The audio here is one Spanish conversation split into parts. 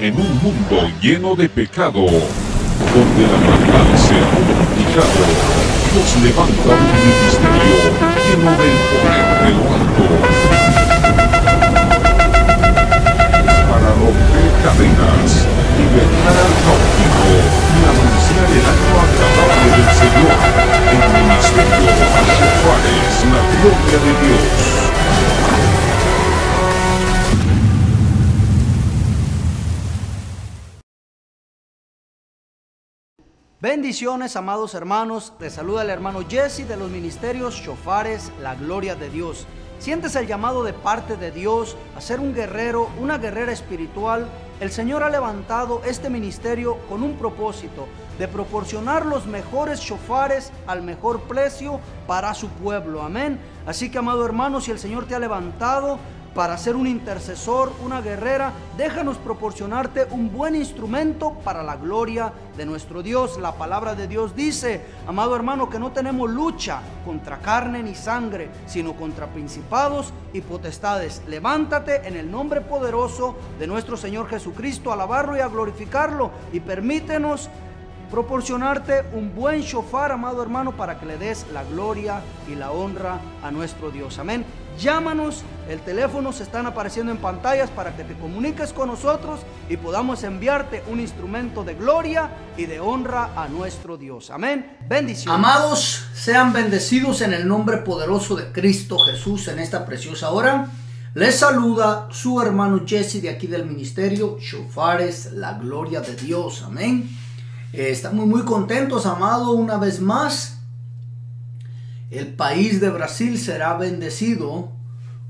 en un mundo lleno de pecado, donde la maldad se ha multiplicado, nos levanta un ministerio lleno del poder de lo alto, para romper cadenas, libertar al cautivo y anunciar el acto agradable del Señor, el ministerio de Shofares la gloria de Dios. Bendiciones, amados hermanos. Te saluda el hermano Jesse de los ministerios Shofares la gloria de Dios. Sientes el llamado de parte de Dios a ser un guerrero, una guerrera espiritual. El Señor ha levantado este ministerio con un propósito de proporcionar los mejores shofares al mejor precio para su pueblo. Amén. Así que, amado hermano, si el Señor te ha levantado para ser un intercesor, una guerrera, déjanos proporcionarte un buen instrumento para la gloria de nuestro Dios. La palabra de Dios dice, amado hermano, que no tenemos lucha contra carne ni sangre, sino contra principados y potestades. Levántate en el nombre poderoso de nuestro Señor Jesucristo, a alabarlo y a glorificarlo, y permítenos proporcionarte un buen shofar, amado hermano, para que le des la gloria y la honra a nuestro Dios. Amén. Llámanos, el teléfono se están apareciendo en pantallas para que te comuniques con nosotros y podamos enviarte un instrumento de gloria y de honra a nuestro Dios. Amén. Bendiciones. Amados, sean bendecidos en el nombre poderoso de Cristo Jesús en esta preciosa hora. Les saluda su hermano Jesse de aquí del ministerio Shofares la gloria de Dios. Amén. Estamos muy contentos, amado, una vez más. El país de Brasil será bendecido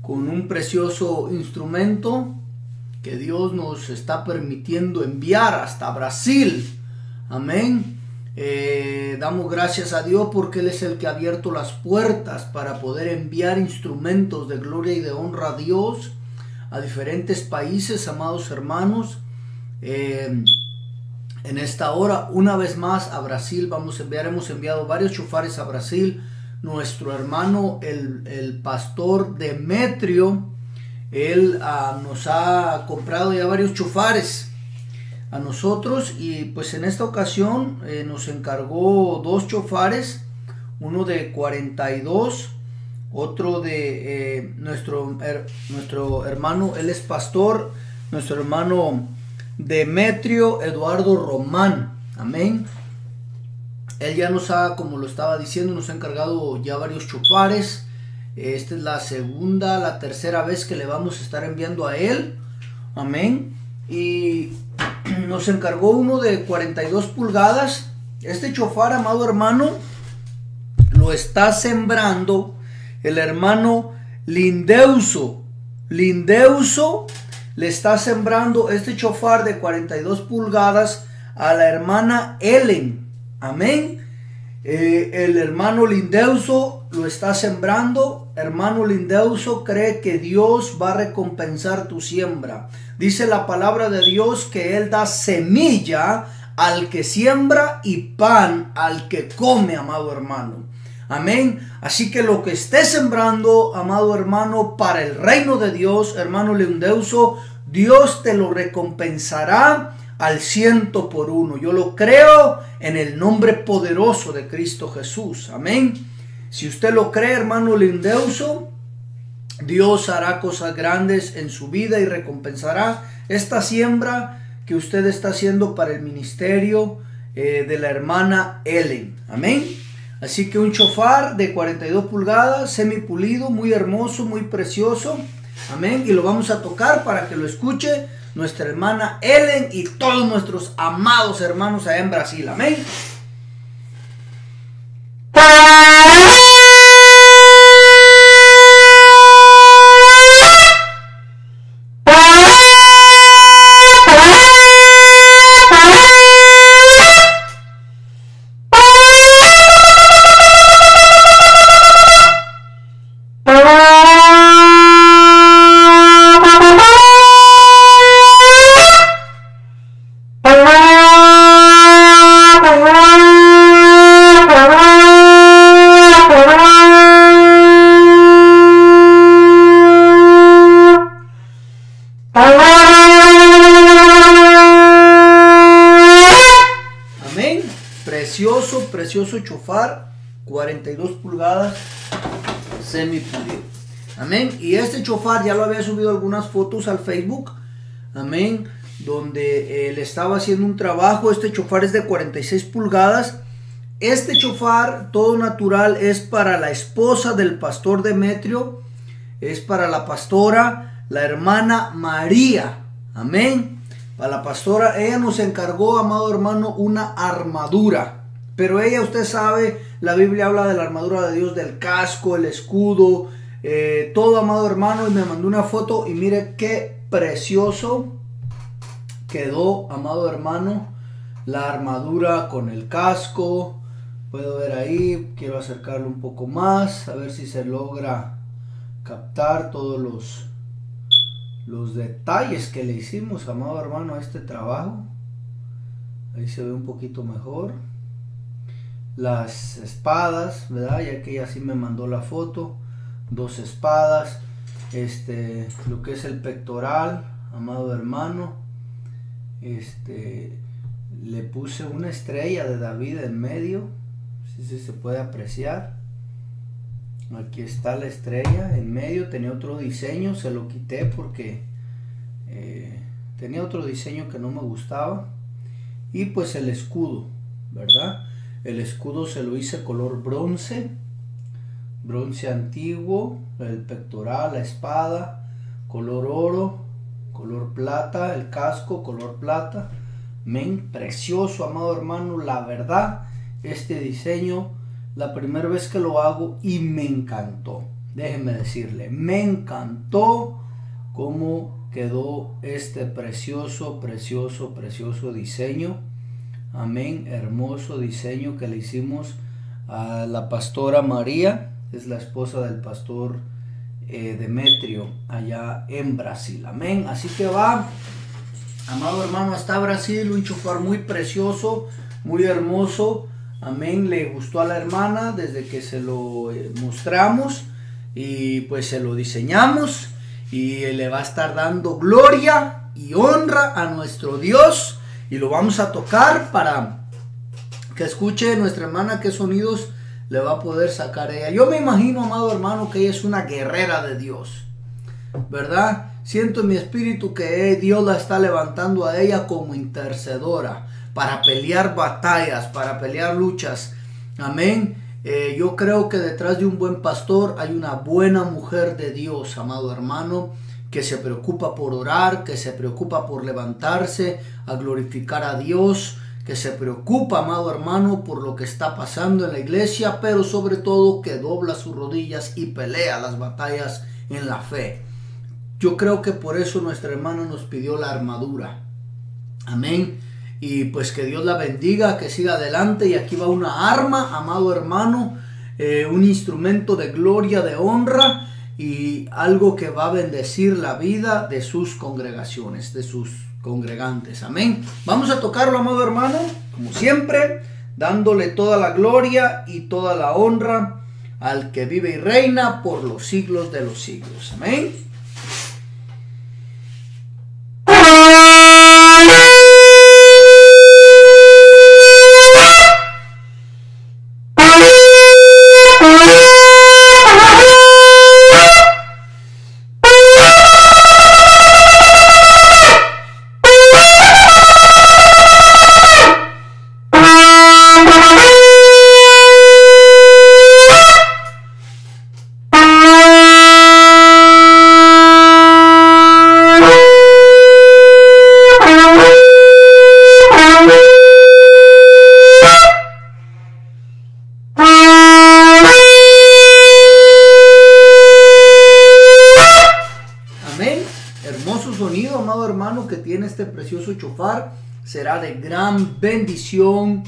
con un precioso instrumento que Dios nos está permitiendo enviar hasta Brasil. Amén. Damos gracias a Dios porque Él es el que ha abierto las puertas para poder enviar instrumentos de gloria y de honra a Dios a diferentes países, amados hermanos. En esta hora, una vez más, a Brasil hemos enviado varios shofares a Brasil. Nuestro hermano, el pastor Demetrio, él nos ha comprado ya varios shofares a nosotros, y pues en esta ocasión nos encargó dos shofares, uno de 42, otro de nuestro hermano, él es pastor, nuestro hermano Demetrio Eduardo Román. Amén. Él ya nos ha, como lo estaba diciendo, nos ha encargado ya varios shofares. Esta es la tercera vez que le vamos a estar enviando a él. Amén. Y nos encargó uno de 42 pulgadas. Este shofar, amado hermano, lo está sembrando el hermano Lindeuso. Lindeuso le está sembrando este shofar de 42 pulgadas a la hermana Ellen. Amén. El hermano Lindeuso lo está sembrando. Hermano Lindeuso, cree que Dios va a recompensar tu siembra. Dice la palabra de Dios que Él da semilla al que siembra y pan al que come, amado hermano. Amén. Así que lo que esté sembrando, amado hermano, para el reino de Dios, hermano Lindeuso, Dios te lo recompensará al 100 por 1. Yo lo creo en el nombre poderoso de Cristo Jesús. Amén. Si usted lo cree, hermano Lindeuso, Dios hará cosas grandes en su vida y recompensará esta siembra que usted está haciendo para el ministerio de la hermana Ellen. Amén. Así que un shofar de 42 pulgadas, semi pulido, muy hermoso, muy precioso. Amén. Y lo vamos a tocar para que lo escuche nuestra hermana Ellen y todos nuestros amados hermanos allá en Brasil. Amén. precioso chofar 42 pulgadas semipulido. Amén. Y este chofar ya lo había subido algunas fotos al Facebook. Amén. Donde le estaba haciendo un trabajo. Este chofar es de 46 pulgadas. Este chofar todo natural es para la esposa del pastor Demetrio. Es para la pastora, la hermana María. Amén. Para la pastora, ella nos encargó, amado hermano, una armadura. Pero ella, usted sabe, la Biblia habla de la armadura de Dios, del casco, el escudo, todo, amado hermano. Y me mandó una foto y mire qué precioso quedó, amado hermano, la armadura con el casco. Puedo ver ahí, quiero acercarlo un poco más, a ver si se logra captar todos los detalles que le hicimos, amado hermano, a este trabajo. Ahí se ve un poquito mejor. Las espadas, ¿verdad? Ya que ella sí me mandó la foto. Dos espadas, lo que es el pectoral, amado hermano. Le puse una estrella de David en medio. Si se puede apreciar, aquí está la estrella en medio. Tenía otro diseño, se lo quité porque tenía otro diseño que no me gustaba. Y pues el escudo, ¿verdad? El escudo se lo hice color bronce, bronce antiguo. El pectoral, la espada, color oro, color plata. El casco, color plata. Men, precioso, amado hermano, la verdad. Este diseño, la primera vez que lo hago y me encantó. Déjenme decirle, me encantó cómo quedó este precioso, precioso, precioso diseño. Amén, hermoso diseño que le hicimos a la pastora María. Es la esposa del pastor Demetrio allá en Brasil. Amén, así que va, amado hermano, hasta Brasil. Un chofar muy precioso, muy hermoso. Amén, le gustó a la hermana desde que se lo mostramos y pues se lo diseñamos, y le va a estar dando gloria y honra a nuestro Dios, y lo vamos a tocar para que escuche nuestra hermana qué sonidos le va a poder sacar ella. Yo me imagino, amado hermano, que ella es una guerrera de Dios, ¿verdad? Siento en mi espíritu que Dios la está levantando a ella como intercedora, para pelear batallas, para pelear luchas. Amén. Yo creo que detrás de un buen pastor hay una buena mujer de Dios, amado hermano, que se preocupa por orar, que se preocupa por levantarse a glorificar a Dios, que se preocupa, amado hermano, por lo que está pasando en la iglesia, pero sobre todo que dobla sus rodillas y pelea las batallas en la fe. Yo creo que por eso nuestra hermana nos pidió la armadura. Amén. Y pues que Dios la bendiga, que siga adelante. Y aquí va una arma, amado hermano, un instrumento de gloria, de honra, y algo que va a bendecir la vida de sus congregaciones, de sus congregantes. Amén. Vamos a tocarlo, amado hermano, como siempre, dándole toda la gloria y toda la honra al que vive y reina por los siglos de los siglos. Amén. Que tiene este precioso chofar será de gran bendición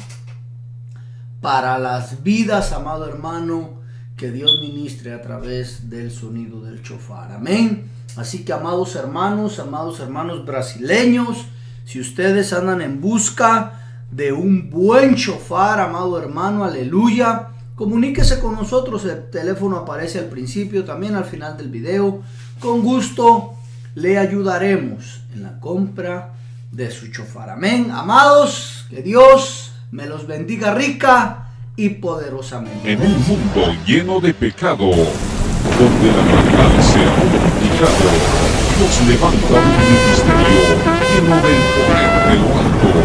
para las vidas, amado hermano, que Dios ministre a través del sonido del chofar. Amén. Así que, amados hermanos brasileños, si ustedes andan en busca de un buen chofar, amado hermano, aleluya, comuníquese con nosotros. El teléfono aparece al principio, también al final del video. Con gusto le ayudaremos en la compra de su chofar. Amén. Amados, que Dios me los bendiga rica y poderosamente. En un mundo lleno de pecado, donde la maldad se ha multiplicado, Dios levanta un ministerio lleno del poder de lo alto,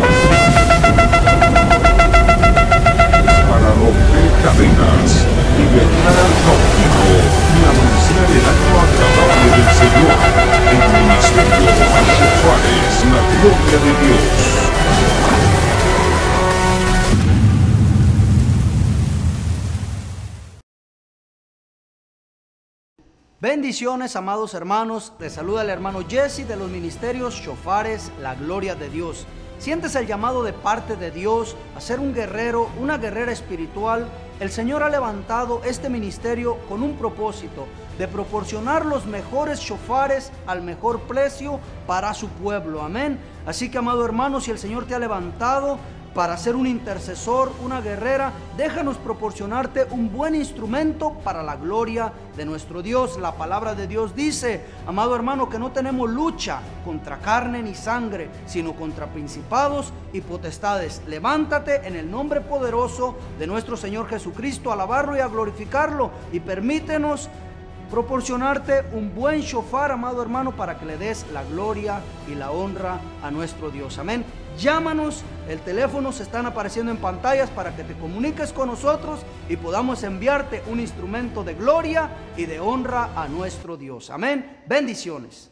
para romper cadenas, libertar al cautivo y anunciar el acto agradable del Señor. El ministerio de Shofares, la gloria de Dios. Bendiciones, amados hermanos. Te saluda el hermano Jesse de los ministerios Shofares la gloria de Dios. Sientes el llamado de parte de Dios a ser un guerrero, una guerrera espiritual. El Señor ha levantado este ministerio con un propósito, de proporcionar los mejores shofares al mejor precio para su pueblo. Amén. Así que, amado hermano, si el Señor te ha levantado para ser un intercesor, una guerrera, déjanos proporcionarte un buen instrumento para la gloria de nuestro Dios. La palabra de Dios dice, amado hermano, que no tenemos lucha contra carne ni sangre, sino contra principados y potestades. Levántate en el nombre poderoso de nuestro Señor Jesucristo, a alabarlo y a glorificarlo, y permítenos proporcionarte un buen shofar, amado hermano, para que le des la gloria y la honra a nuestro Dios. Amén. Llámanos, el teléfono se están apareciendo en pantallas para que te comuniques con nosotros y podamos enviarte un instrumento de gloria y de honra a nuestro Dios. Amén. Bendiciones.